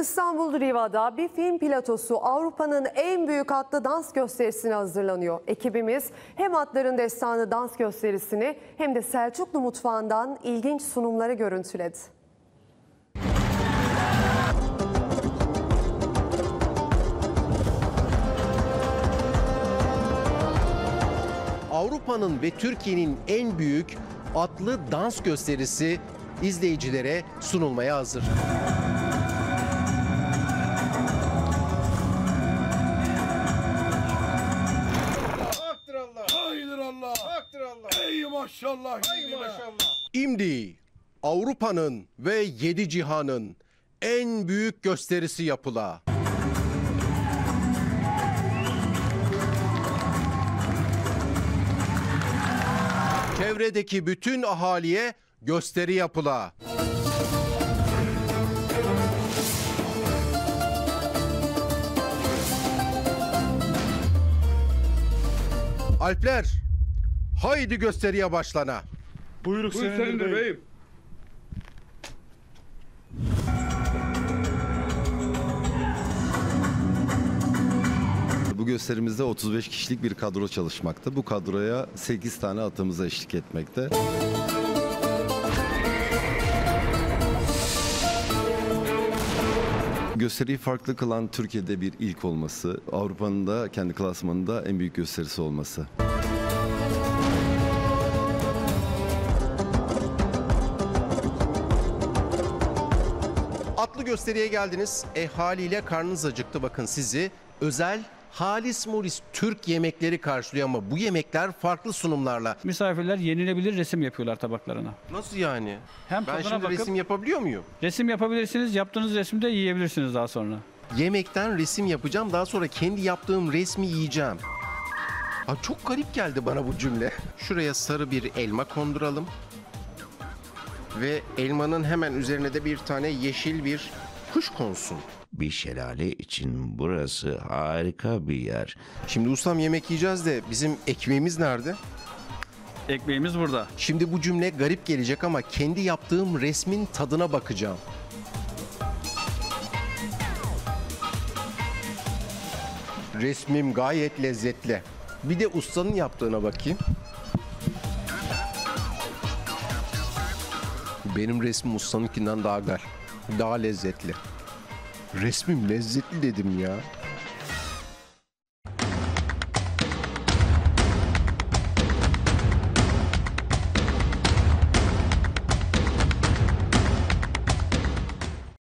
İstanbul Riva'da bir film platosu Avrupa'nın en büyük atlı dans gösterisine hazırlanıyor. Ekibimiz hem Atlarin Destani dans gösterisini hem de Selçuklu mutfağından ilginç sunumları görüntüledi. Avrupa'nın ve Türkiye'nin en büyük atlı dans gösterisi izleyicilere sunulmaya hazır. Maşallah, İmdi, Avrupa'nın ve Yedi Cihan'ın en büyük gösterisi yapıla. Çevredeki bütün ahaliye gösteri yapıla. Alpler, haydi gösteriye başlana. Buyruk senindir beyim. Bu gösterimizde 35 kişilik bir kadro çalışmakta. Bu kadroya 8 tane atımıza eşlik etmekte. Gösteriyi farklı kılan Türkiye'de bir ilk olması, Avrupa'nın da kendi klasmanında en büyük gösterisi olması. Atlı gösteriye geldiniz. Haliyle karnınız acıktı. Bakın sizi özel Halis Moris Türk yemekleri karşılıyor ama bu yemekler farklı sunumlarla. Misafirler yenilebilir resim yapıyorlar tabaklarına. Nasıl yani? Hem ben şimdi bakıp, resim yapabiliyor muyum? Resim yapabilirsiniz. Yaptığınız resmi de yiyebilirsiniz daha sonra. Yemekten resim yapacağım. Daha sonra kendi yaptığım resmi yiyeceğim. Aa, çok garip geldi bana bu cümle. Şuraya sarı bir elma konduralım. Ve elmanın hemen üzerine de bir tane yeşil bir kuş konsun. Bir şelale için burası harika bir yer. Şimdi ustam yemek yiyeceğiz de bizim ekmeğimiz nerede? Ekmeğimiz burada. Şimdi bu cümle garip gelecek ama kendi yaptığım resmin tadına bakacağım. Resmim gayet lezzetli. Bir de ustanın yaptığına bakayım. Benim resmim ustanınkinden daha lezzetli. Resmim lezzetli dedim ya.